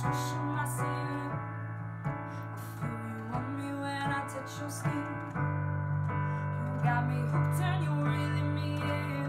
sushi masu. I feel you on me when I touch your skin. You got me hooked and you really mean it.